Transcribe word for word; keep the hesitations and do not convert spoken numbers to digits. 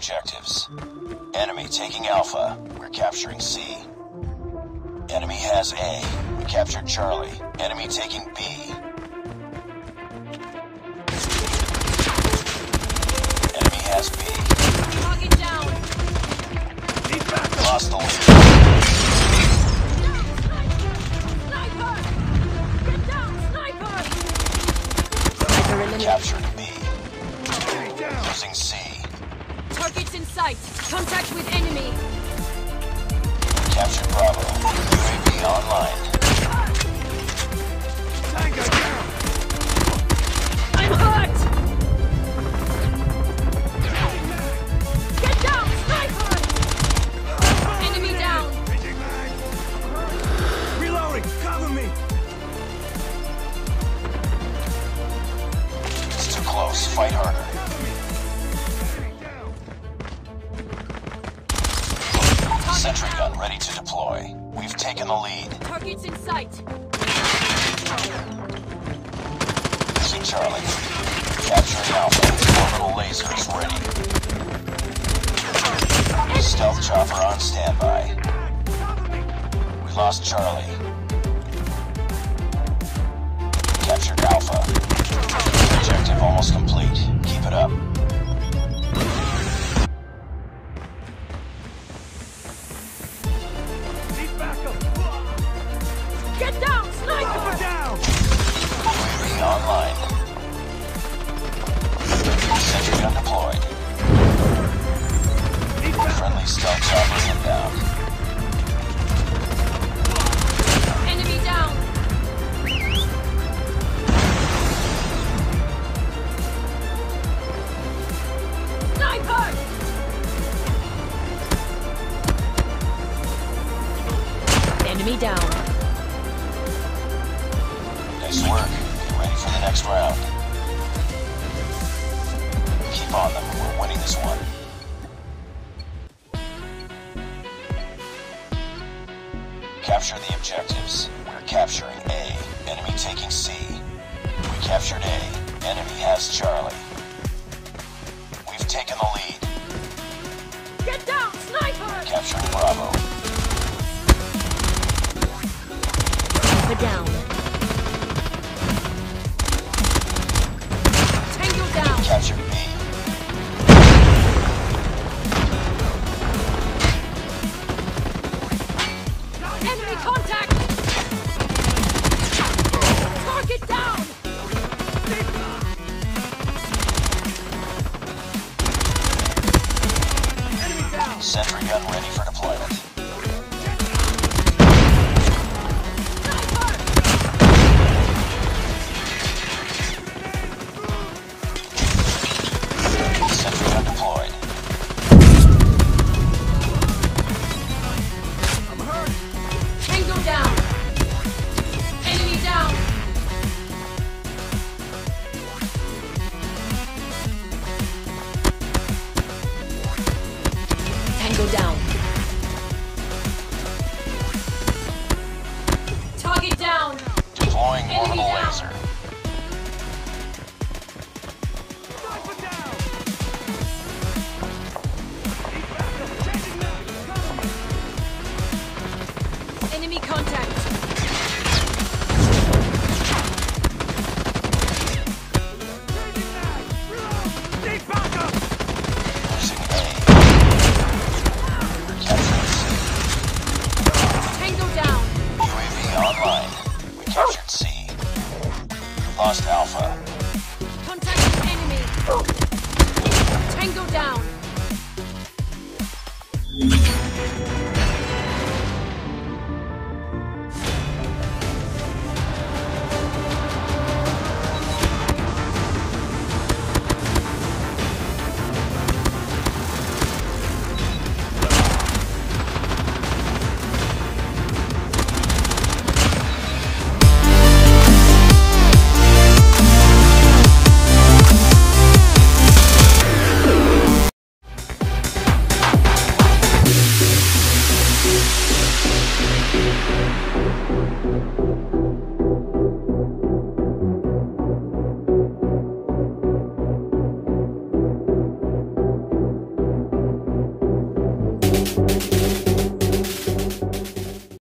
objectives. Enemy taking Alpha. We're capturing C. Enemy has A. We captured Charlie. Enemy taking B. Enemy has B. Target down. Lost the lead. Sniper! Get down, sniper! Sniper captured B. Losing C. Targets in sight. Contact with enemy. Capture Bravo. U A V online. Tango down. I'm hurt. Get down, sniper. Enemy down. Reloading. Cover me. It's too close. Fight harder. Sentry gun ready to deploy. We've taken the lead. Targets in sight. See Charlie. Capturing Alpha. Orbital lasers ready. Stealth chopper on standby. We lost Charlie. Captured Alpha. Objective almost complete. Keep it up. Online. Sentry gun deployed. Friendly stealth chopper inbound. Enemy down. Sniper! Enemy down. Nice work. Ready for the next round. Keep on them, we're winning this one. Capture the objectives. We're capturing A. Enemy taking C. We captured A. Enemy has Charlie. We've taken the lead. Get down, sniper! Capturing Bravo. Alpha down. Capture B. Enemy contact! Target down! Enemy down! Sentry gun ready for deployment. Tango down.